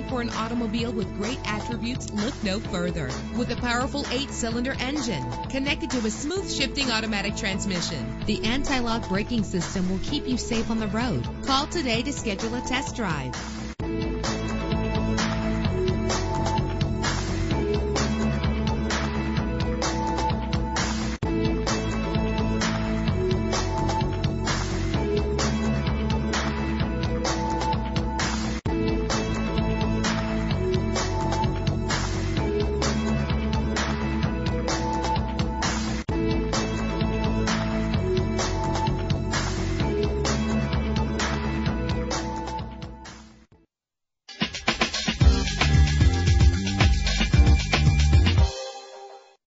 Looking for an automobile with great attributes? Look no further. With a powerful 8-cylinder engine connected to a smooth shifting automatic transmission, the anti-lock braking system will keep you safe on the road. Call today to schedule a test drive.